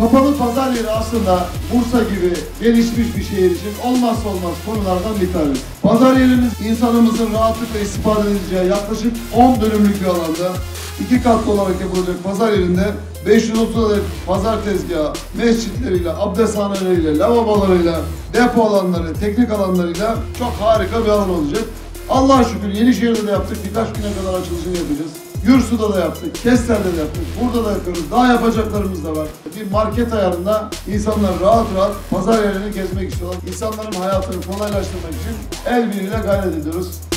Kapalı pazar yeri aslında Bursa gibi gelişmiş bir şehir için olmazsa olmaz konulardan bir tanesi. Pazar yerimiz insanımızın rahatlıkla istifade edeceği yaklaşık 10 dönümlük bir alanda 2 katlı olarak yapılacak pazar yerinde 530 adet pazar tezgahı, mescitleriyle, abdesthaneleriyle, lavabolarıyla, depo alanları, teknik alanlarıyla çok harika bir alan olacak. Allah'a şükür Yenişehir'de de yaptık, birkaç güne kadar açılışını yapacağız. Gürsü'de de yaptık, Kester'de de yaptık, burada da yapıyoruz, daha yapacaklarımız da var. Bir market ayarında insanlar rahat rahat pazar yerini gezmek istiyorlar. İnsanların hayatını kolaylaştırmak için el birliğiyle gayret ediyoruz.